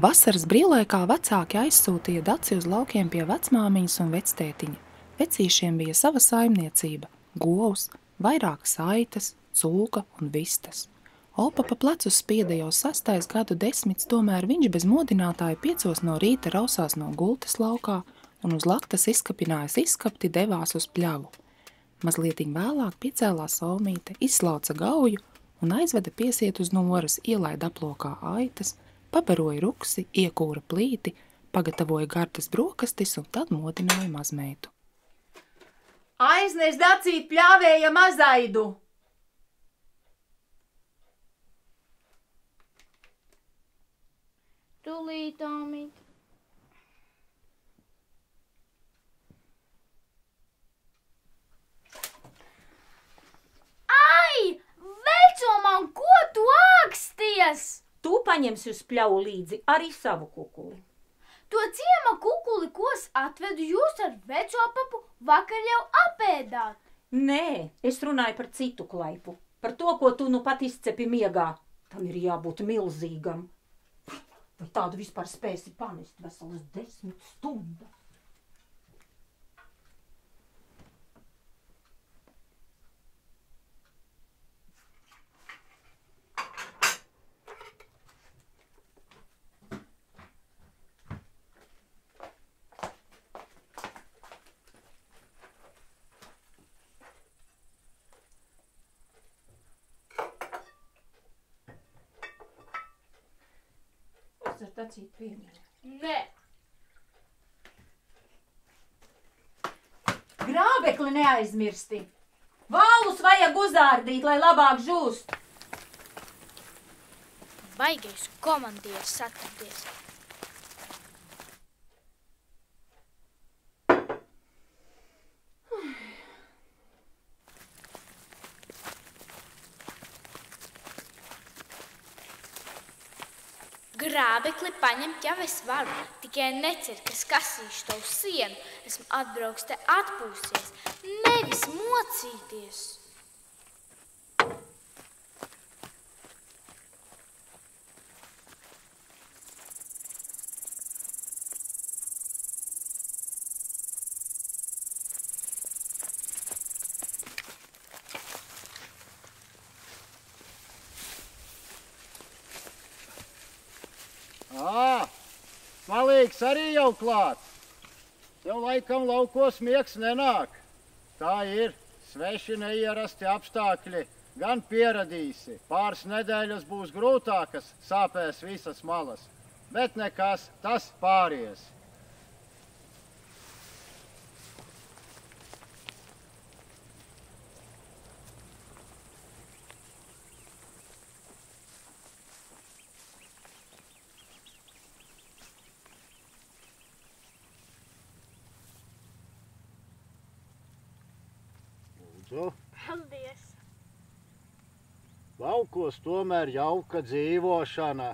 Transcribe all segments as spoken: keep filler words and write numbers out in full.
Vasaras brīvlaikā vecāki aizsūtīja Daci uz laukiem pie vecmāmiņas un vectētiņa. Vecīšiem bija sava saimniecība, govs, vairākas aitas, cūka un vistas. Opa pa plecus spieda jau sastais gadu desmits, tomēr viņš bez modinātāja piecos no rīta rausās no gultas laukā un uz laktas izkapinājas izskapti devās uz pļavu. Mazlietiņ vēlāk piecēlās Saumīte, izslauca gauju un aizveda piesiet uz noras, ielaida aplokā aitas, pabaroja ruksi, iekūra plīti, pagatavoja gardas brokastis un tad modināja mazmeitu. Aiznes Dacīt pļāvēja mazaidu! Tūlīt, Omīt. Ai! Veco man, ko tu āksties? Tu paņemsi uz pļavu līdzi arī savu kukuli. To ciema kukuli, ko es atvedu jūs ar veco papu, vakar jau apēdāt. Nē, es runāju par citu klaipu. Par to, ko tu nu pat izcepi miegā. Tam ir jābūt milzīgam. Vai tādu vispār spēsi panest veselas desmit stundas? Dacīt piemēram. Nē! Grābekli neaizmirsti! Vālus vajag uzārdīt, lai labāk žūst! Baigais komandieris satrapties. Grābekli paņemt jau es varu, tikai necer, ka kasīšu tavu sienu, esmu atbrauks te atpūsies, nevis mocīties. Malīgs arī jau klāts. Tev laikam laukos miegs nenāk. Tā ir sveši neierasti apstākļi. Gan pieradīsi. Pāris nedēļas būs grūtākas, sāpēs visas malas. Bet nekas, tas pāries. Paldies! Laukos tomēr jauka dzīvošana.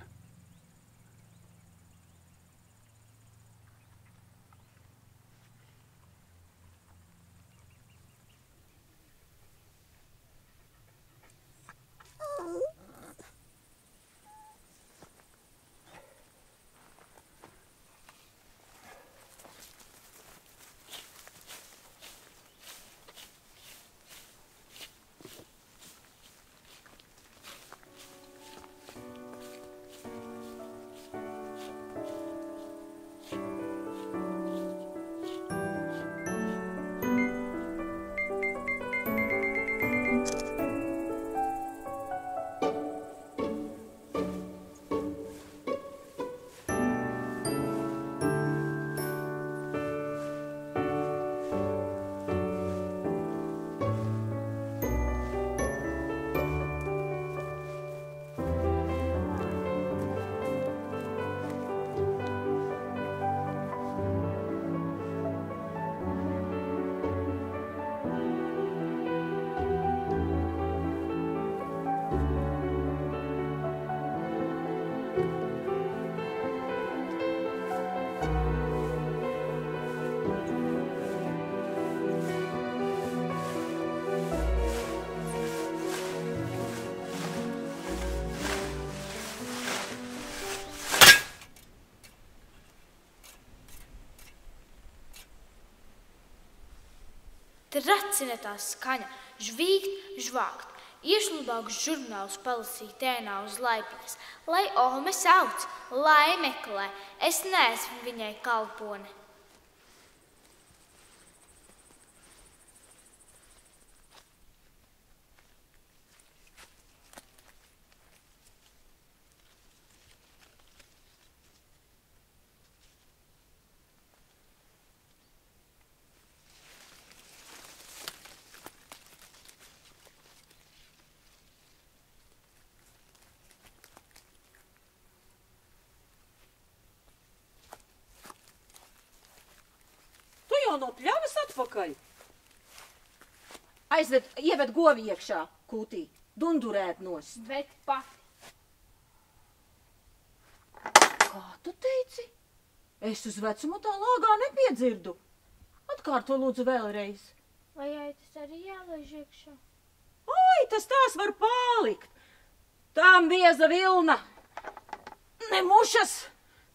Tracinētās skaņa, žvīgt, žvākt. Iešludāks žurnāls palasīja tēnā uz laipiņas. Lai Ome sauc, lai meklē, es neesmu viņai kalpone. No pļavas atpakaļ. Aizved, ieved govi iekšā kūtī, dundurēt nos. Bet pati. Kā tu teici? Es uz vecumu tā lāgā nepiedzirdu. Atkārto lūdzu vēlreiz. Vai aitas arī jālaiž iekšā? Aitas tās var palikt. Tām bieza vilna. Ne mušas,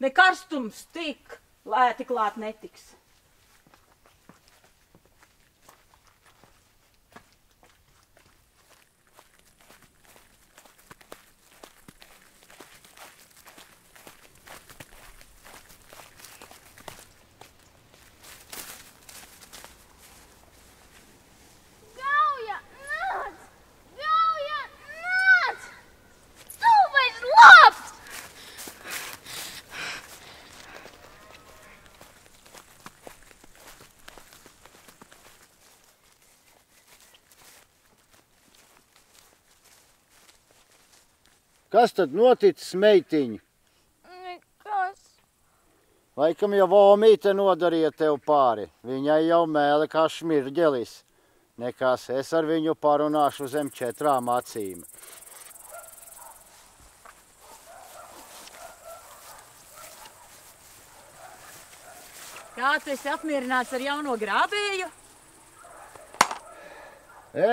ne karstums tik lēti klāt netiks. Kas tad noticis, meitiņi? Nekas. Laikam jau Omīte nodarīja tev pāri. Viņai jau mēle kā šmirģelis. Nekas, es ar viņu parunāšu zem četrām acīm. Kā tu esi apmierināts ar jauno grābēju?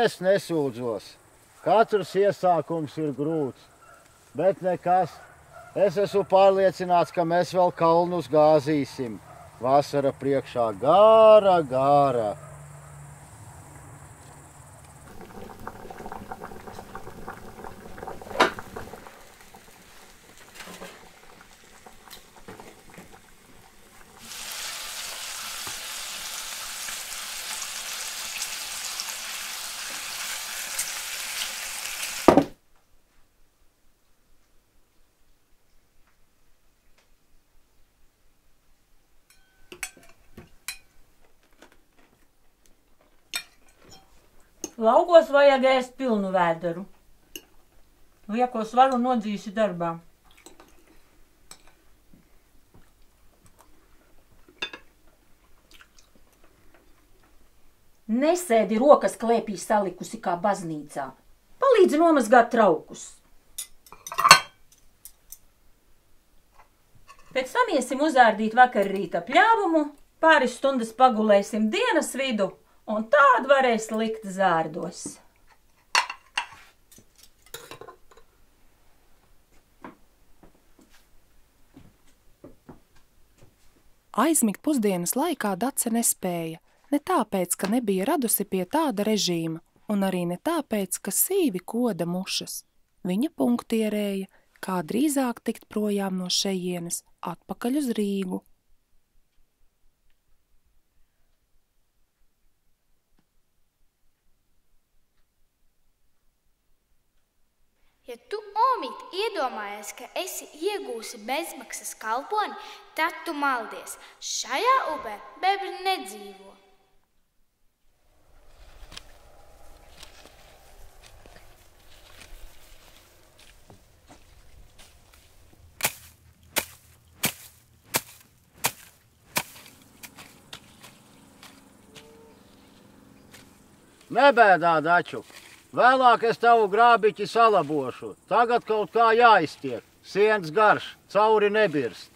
Es nesūdzos. Katrs iesākums ir grūts. Bet nekas. Es esmu pārliecināts, ka mēs vēl kalnus gāzīsim. Vasara priekšā gāra, gāra. Laugos vajag ēst pilnu vēderu. Lieko svaru nodzīsi darbā. Nesēdi rokas klēpī salikusi kā baznīcā. Palīdzi nomazgāt traukus. Pēc tam iesim uzārdīt vakar rīta pļāvumu, pāris stundas pagulēsim dienas vidu. Un tādu varēs likt zārdos. Aizmigt pusdienas laikā Dace nespēja, ne tāpēc, ka nebija radusi pie tāda režīma, un arī ne tāpēc, ka sīvi koda mušas. Viņa punktierēja, kā drīzāk tikt projām no šejienes, atpakaļ uz Rīgu. Ja tu, Omīt, iedomājies, ka esi iegūsi bezmaksas kalponi, tad tu maldies. Šajā upē bebri nedzīvo. Nebēdā, Daču! Vēlāk es tavu grābiķi salabošu. Tagad kaut kā jāiztiek. Sienas garš, cauri nebirst.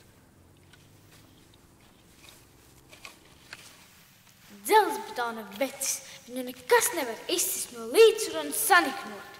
Dzelzbetona vecis. Viņu nekas nevar izsist no līdzsvara un saniknot.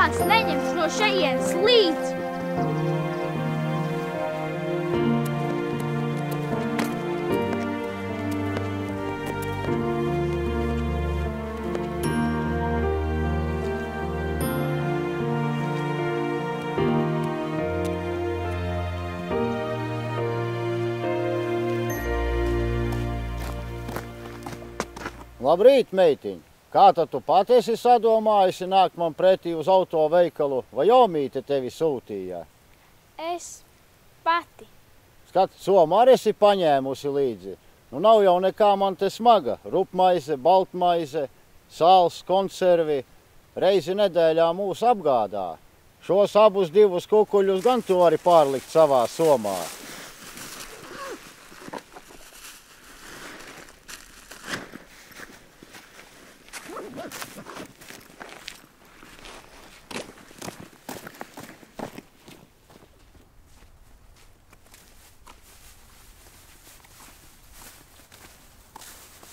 kāds neņems no šejienes līdzi. Labrīt, meitiņ! Kā tad tu patiesi sadomājusi nāk man pretī uz autoveikalu, vai jau mīte tevi sūtīja? Es pati. Skat, somu arī esi paņēmusi līdzi. Nu nav jau nekā man te smaga. Rupmaize, baltmaize, sāls, konservi. Reizi nedēļā mūs apgādā. Šos abus divus kukuļus gan tu vari pārlikt savā somā.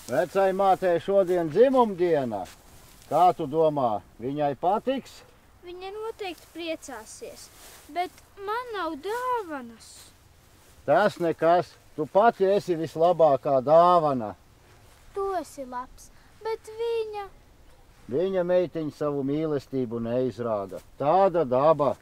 Vecai mātei šodien dzimumdiena. Kā tu domā, viņai patiks? Viņa noteikti priecāsies, bet man nav dāvanas. Tas nekas, tu pati esi vislabākā dāvana. Tu esi labs, bet viņa... Viņa meitiņa savu mīlestību neizrāda. Tāda daba.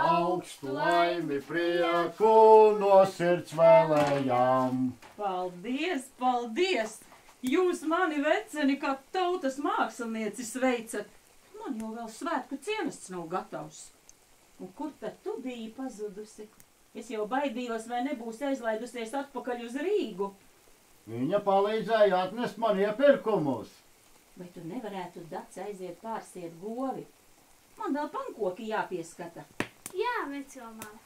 Augstu laimi prieku no sirds vēlējām. Paldies, paldies! Jūs mani veceni kā tautas mākslinieci sveicat. Man jau vēl svētku cienests nav gatavs. Un kur tad tu biji pazudusi? Es jau baidījos, vai nebūs aizlaidusies atpakaļ uz Rīgu. Viņa palīdzēja atnest man iepirkumus. Vai tu nevarētu, Daci, aiziet pārsiet govi? Man vēl pankoki jāpieskata. Jā, veco māmu.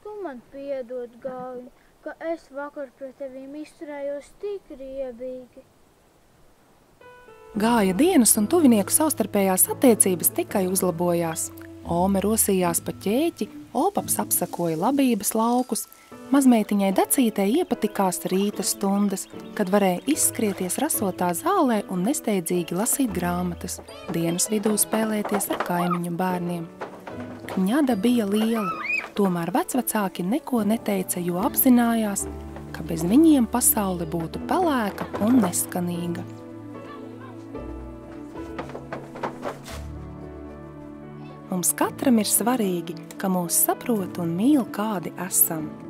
Tu man piedod, Galviņ, ka es vakar pret tevīm izturējos tik riebīgi. Gāja dienas un tuvinieku savstarpējās attiecības tikai uzlabojās. Ome rosījās pa ķēķi, Opaps apsakoja labības laukus, mazmeitiņai Dacītei iepatikās rīta stundas, kad varēja izskrieties rasotā zālē un nesteidzīgi lasīt grāmatas, dienas vidū spēlēties ar kaimiņu bērniem. Kņada bija liela, tomēr vecvecāki neko neteica, jo apzinājās, ka bez viņiem pasaule būtu pelēka un neskanīga. Mums katram ir svarīgi, ka mūs saprot un mīl, kādi esam.